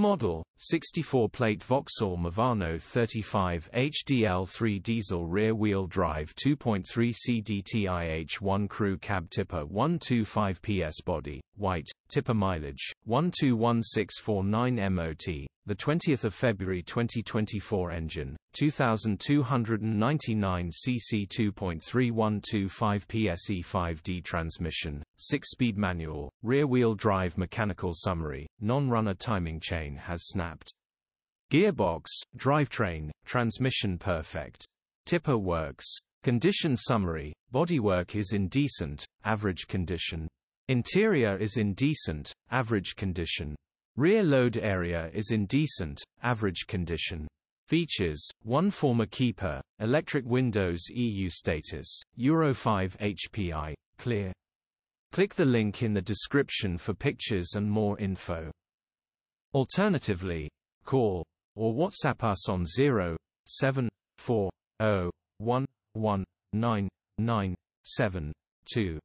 Model, 64-plate Vauxhall Movano 35 HDL3 diesel rear-wheel drive 2.3 CDTI H1 crew cab tipper 125 PS body, white, tipper mileage, 121649 MOT, the 20th of February 2024 engine, 2299 cc 2.3125 PSE 5D transmission, 6-speed manual, rear-wheel drive mechanical summary, non-runner timing chain has snapped. Gearbox, drivetrain, transmission perfect. Tipper works. Condition summary, bodywork is in decent, average condition. Interior is in decent, average condition. Rear load area is in decent, average condition. Features, one former keeper, electric windows EU status, Euro 5 HPI, clear. Click the link in the description for pictures and more info. Alternatively, call or WhatsApp us on 07401199972.